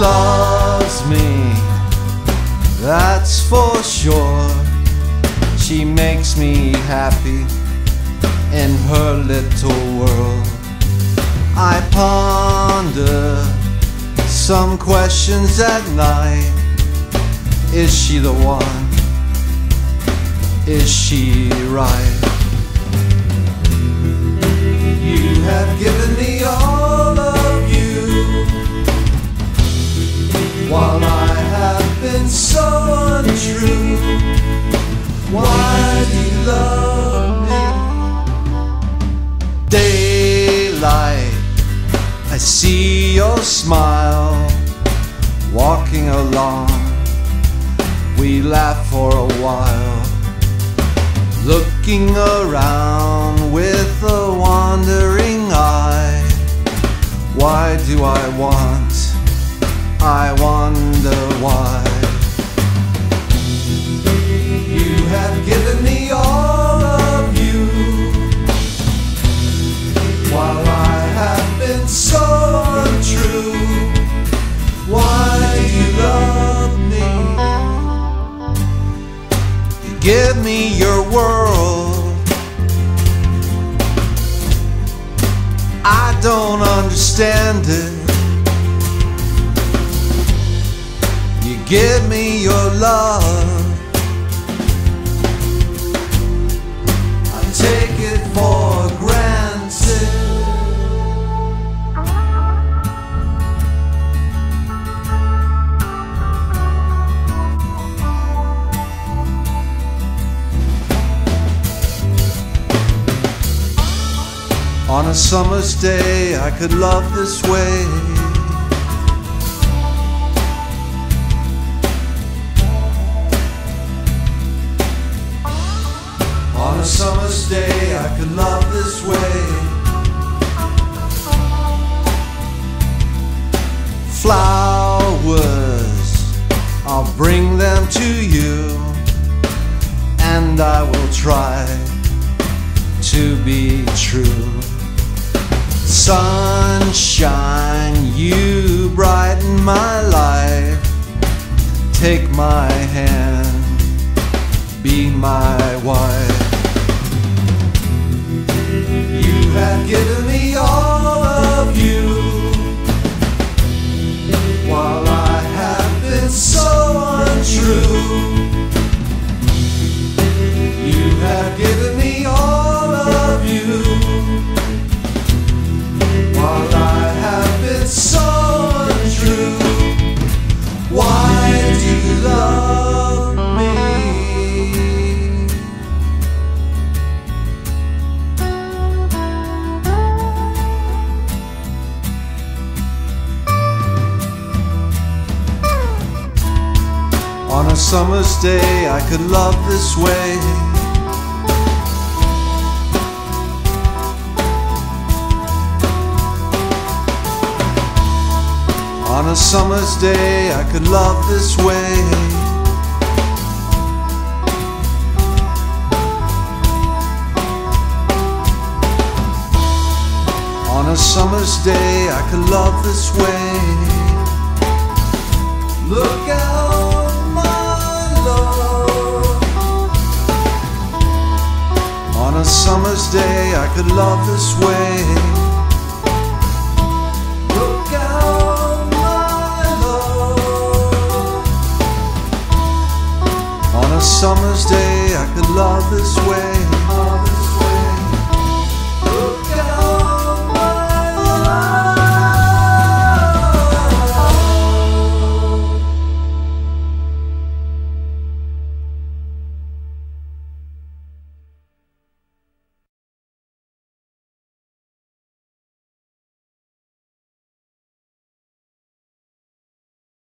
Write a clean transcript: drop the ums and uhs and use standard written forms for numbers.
loves me, that's for sure. She makes me happy in her little world. I ponder some questions at night. Is she the one? Is she right? You have given me all of you, while I have been so untrue. Why do you love me? Daylight, I see your smile. Walking along, we laugh for a while. Looking around with a wandering eye. Why do I want? I wonder why. You have given me all of you, while I have been so untrue. Why do you love me? You give me your world. I don't understand it. You give me your love. I take it for granted. On a summer's day, I could love this way. On a summer's day, I could love this way. Flowers, I'll bring them to you, and I will try to be true. Sunshine, you brighten my life. Take my hand, be my wife. You have given me all of you, while I have been so untrue. You have given me all of you, while I have been so untrue. Why do you love me? On a summer's day, I could love this way. On a summer's day, I could love this way. On a summer's day, I could love this way. Look out, my love. On a summer's day, I could love this way. On a summer's day, I could love this way.